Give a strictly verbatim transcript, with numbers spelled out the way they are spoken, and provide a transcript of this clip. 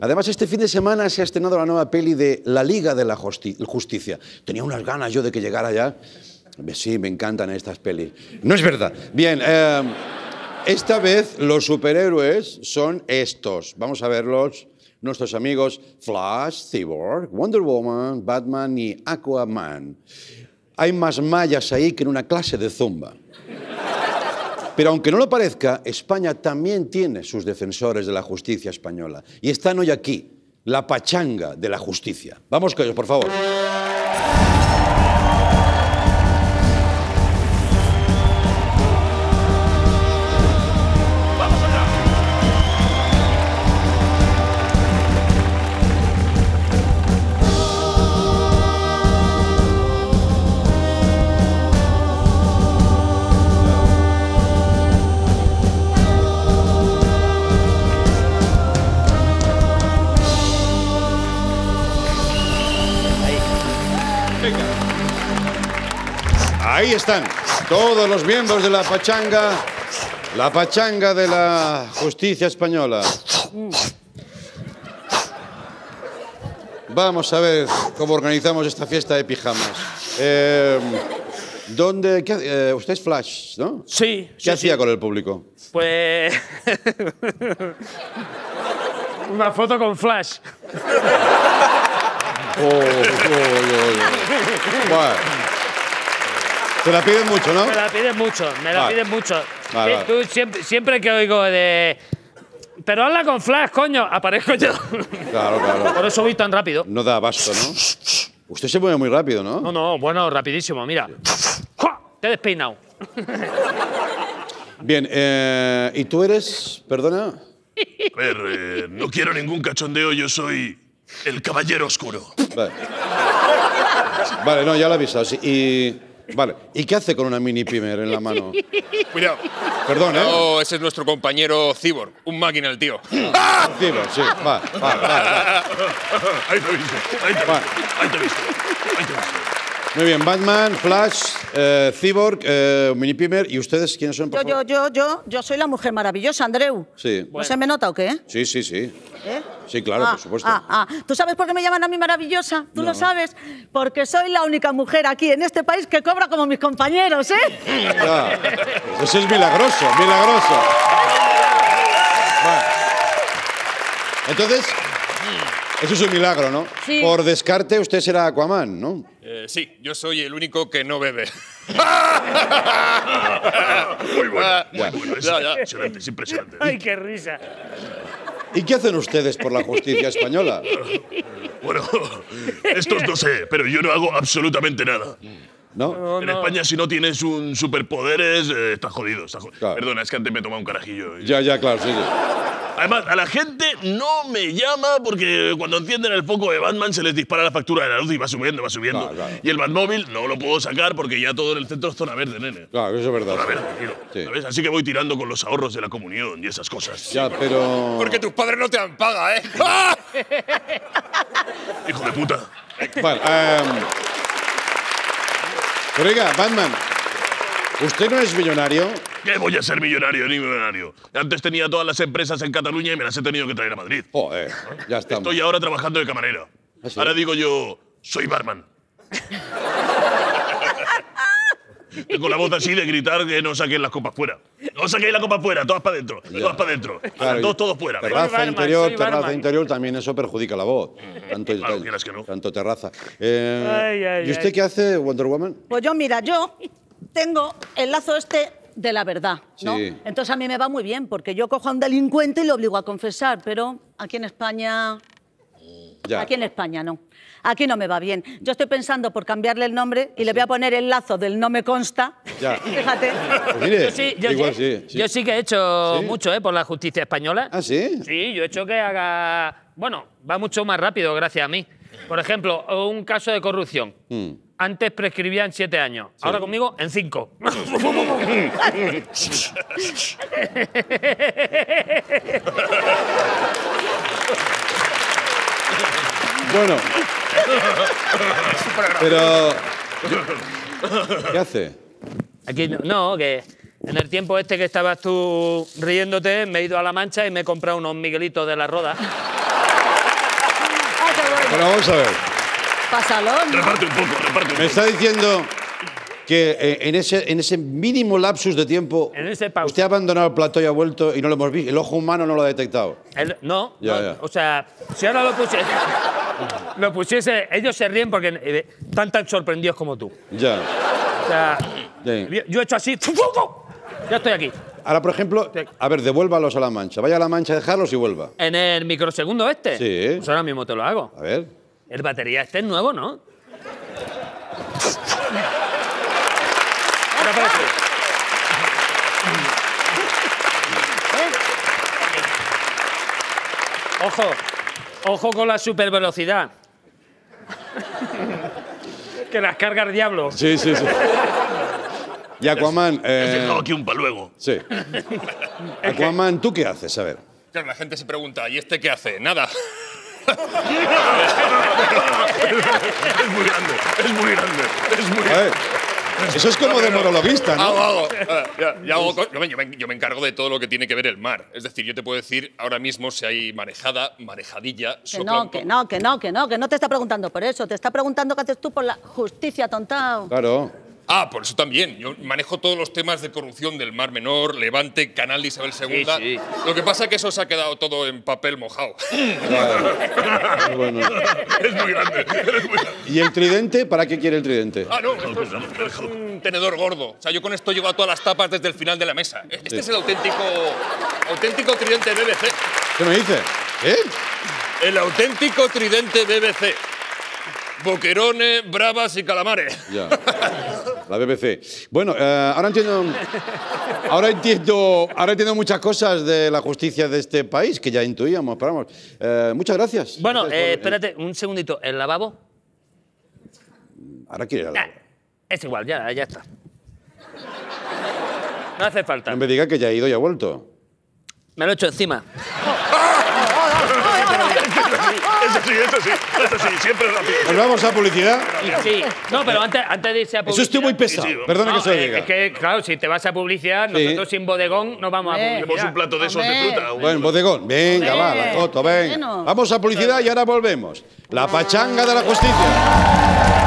Además, este fin de semana se ha estrenado la nueva peli de La Liga de la Justi- Justicia. Tenía unas ganas yo de que llegara ya. Sí, me encantan estas pelis. No es verdad. Bien, eh, esta vez los superhéroes son estos. Vamos a verlos. Nuestros amigos Flash, Cyborg, Wonder Woman, Batman y Aquaman. Hay más mallas ahí que en una clase de zumba. Pero aunque no lo parezca, España también tiene sus defensores de la justicia española. Y están hoy aquí, la pachanga de la justicia. Vamos con ellos, por favor. Ahí están todos los miembros de la pachanga, la pachanga de la justicia española. Vamos a ver cómo organizamos esta fiesta de pijamas. Eh, ¿dónde, qué, eh, usted es Flash, ¿no? Sí. ¿Qué sí, hacía sí. con el público? Pues... una foto con Flash. Oh, oh, oh, oh. Bueno. Te la piden mucho, ¿no? Me la piden mucho, me la vale. piden mucho. Vale, Tú, vale. Siempre, siempre que oigo de... Pero habla con Flash, coño, aparezco yo. Claro, claro. Por eso voy tan rápido. No da abasto, ¿no? Usted se mueve muy rápido, ¿no? No, no, bueno, rapidísimo, mira. ¡Jua! Te he despeinado. Bien, eh, ¿y tú eres? Perdona. A ver, eh, no quiero ningún cachondeo, yo soy el caballero oscuro. Vale, vale no, ya lo he avisado, sí. Y... Vale, ¿y qué hace con una mini pimer en la mano? Cuidado. Perdón, ¿eh? No, ese es nuestro compañero Cyborg, un máquina el tío. Ah, ¡ah! Cyborg, sí, va, va, va, va. Ahí te he visto, ahí te he visto, ahí te he visto, ahí te he visto. Muy bien, Batman, Flash, eh, Cyborg, eh, mini pimer, ¿y ustedes quiénes son? Por yo, favor? yo, yo, yo, yo soy la mujer maravillosa, Andreu. Sí. ¿No bueno. se me nota o qué? Sí, sí, sí. ¿Eh? Sí, claro, ah, por supuesto. Ah, ah. ¿Tú sabes por qué me llaman a mí maravillosa? ¿Tú no. lo sabes? Porque soy la única mujer aquí en este país que cobra como mis compañeros, ¿eh? Claro. Eso es milagroso, milagroso. Bueno. Entonces, eso es un milagro, ¿no? Sí. Por descarte, usted será Aquaman, ¿no? Eh, sí, yo soy el único que no bebe. Muy bueno, muy bueno. Es impresionante, es impresionante. Ay, qué risa. ¿Y qué hacen ustedes por la justicia española? Bueno, estos no sé, pero yo no hago absolutamente nada. ¿No? No, en no. España, si no tienes un superpoderes, eh, estás jodido. Estás jodido. Claro. Perdona, es que antes me he tomado un carajillo. Y... Ya, ya, claro, sí, sí. Además, a la gente no me llama porque cuando encienden el foco de Batman se les dispara la factura de la luz y va subiendo, va subiendo. Claro, claro. Y el Batmóvil no lo puedo sacar porque ya todo en el centro es zona verde, nene. Claro, eso es verdad. Zona verde, sí. Sí. ¿Sabes? Así que voy tirando con los ahorros de la comunión y esas cosas. Ya, pero... Porque tus padres no te han pagado, ¿eh? ¡Ah! Hijo de puta. Vale, um... Pero oiga, Batman, ¿usted no es millonario? ¿Qué voy a ser millonario ni millonario? Antes tenía todas las empresas en Cataluña y me las he tenido que traer a Madrid. Joder, ya estamos. Estoy ahora trabajando de camarero. ¿Ah, sí? Ahora digo yo, soy barman. Con la voz así de gritar que no saquen las copas fuera. No saquéis las copas fuera, todas para adentro. Todas para adentro. Claro, todos, todos fuera. Terraza barman, interior, terraza barman. interior, también eso perjudica la voz. Tanto, claro, tal, que no. tanto terraza. Eh, ay, ay, ¿Y usted ay. qué hace, Wonder Woman? Pues yo, mira, yo tengo el lazo este de la verdad, ¿no? Sí. Entonces a mí me va muy bien, porque yo cojo a un delincuente y lo obligo a confesar, pero aquí en España... Ya. Aquí en España no. Aquí no me va bien. Yo estoy pensando por cambiarle el nombre y sí. le voy a poner el lazo del no me consta. Ya. Fíjate. Pues mire, yo, sí, yo, igual, sí, sí. yo sí que he hecho ¿Sí? mucho eh, por la justicia española. ¿Ah, sí? Sí, yo he hecho que haga... Bueno, va mucho más rápido gracias a mí. Por ejemplo, un caso de corrupción. Mm. Antes prescribía en siete años. Sí. Ahora conmigo, en cinco. Bueno, pero... ¿Qué hace? Aquí no, no, que en el tiempo este que estabas tú riéndote, me he ido a La Mancha y me he comprado unos Miguelitos de la Roda. Bueno, vamos a ver. Pasalón. Reparte un poco, reparte un poco. Me está diciendo que eh, en, ese, en ese mínimo lapsus de tiempo en ese usted ha abandonado el plató y ha vuelto y no lo hemos visto. El ojo humano no lo ha detectado. El, no, ya, no ya. O sea, si ahora lo pusiese, lo pusiese, ellos se ríen porque eh, están tan sorprendidos como tú. Ya. O sea, sí. Yo he hecho así. Ya estoy aquí. Ahora, por ejemplo, a ver, devuélvalos a La Mancha. Vaya a La Mancha, dejarlos y vuelva. ¿En el microsegundo este? Sí. Pues ahora mismo te lo hago. A ver. El batería este es nuevo, ¿no? Ahora para ti. Ojo. Ojo con la supervelocidad. Que las carga el diablo. Sí, sí, sí. Y Aquaman... Eh... He dejado aquí un paluego. Sí. Aquaman, ¿tú qué haces? A ver. Claro, la gente se pregunta, ¿y este qué hace? Nada. Es muy grande, es muy grande, es muy grande. Eso es como de monologuista, ¿no? Hago, hago. Ya, ya hago yo, me, yo, me, yo me encargo de todo lo que tiene que ver el mar. Es decir, yo te puedo decir ahora mismo si hay marejada, marejadilla... Que no, que no, que no, que no, que no te está preguntando por eso. Te está preguntando qué haces tú por la justicia, tontao. Claro. Ah, por eso también. Yo manejo todos los temas de corrupción del Mar Menor, Levante, Canal de Isabel segundo. Sí, sí. Lo que pasa es que eso se ha quedado todo en papel mojado. Claro. Bueno. Es muy grande, es muy grande. ¿Y el tridente? ¿Para qué quiere el tridente? Ah, no, esto es, esto es un tenedor gordo. O sea, yo con esto llevo a todas las tapas desde el final de la mesa. Este sí. Es el auténtico, auténtico tridente B B C. ¿Qué me dice? ¿Eh? El auténtico tridente B B C. Boquerones, bravas y calamares. Ya. La B B C. Bueno, eh, ahora entiendo, ahora entiendo, ahora entiendo muchas cosas de la justicia de este país que ya intuíamos, pero vamos. Eh, muchas gracias. Bueno, gracias eh, por... espérate un segundito. ¿El lavabo? Ahora quiere. Nah, es igual, ya, ya está. No hace falta. No me diga que ya ha ido y ha vuelto. Me lo he hecho encima. Eso sí, eso sí, eso sí, siempre rápido. Nos vamos a publicidad. Sí, no, pero antes, antes de irse a publicidad... Eso estoy muy pesado, sí, sí, perdona no, que se lo diga. Es que, claro, si te vas a publicidad, nosotros sí. Sin bodegón no vamos eh, a publicidad. Un plato de esos de fruta. Bueno, bodegón, venga, va, la foto, ven. Vamos a publicidad y ahora volvemos. La pachanga de la justicia.